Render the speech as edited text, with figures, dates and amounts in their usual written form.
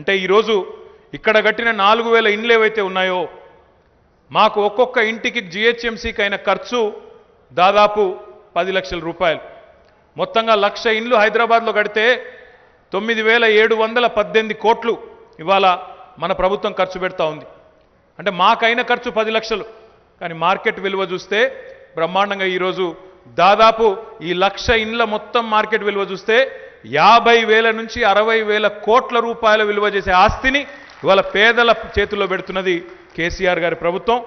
అంటే ఈ రోజు ఇక్కడ కట్టిన 4000 ఇండ్లు ఏవైతే ఉన్నాయో మాకు ఒక్కొక్క ఇంటికి GHMC కైన ఖర్చు దాదాపు 10 లక్షల రూపాయలు మొత్తంగా 1 లక్ష ఇండ్లు హైదరాబాద్ లో కడితే 9718 కోట్లు ఇవాల మన ప్రభుత్వం ఖర్చు పెడతా ఉంది అంటే మాకైన ఖర్చు 10 లక్షలు కానీ మార్కెట్ విలువ చూస్తే బ్రహ్మాండంగా ఈ రోజు దాదాపు ఈ 1 లక్ష ఇండ్ల మొత్తం మార్కెట్ విలువ చూస్తే 50000 నుంచి 60000 కోట్ల రూపాయల విలువ చేసే ఆస్తిని ఇవాల పేదల చేతుల్లో పెడుతున్నది KCR గారి ప్రభుత్వం।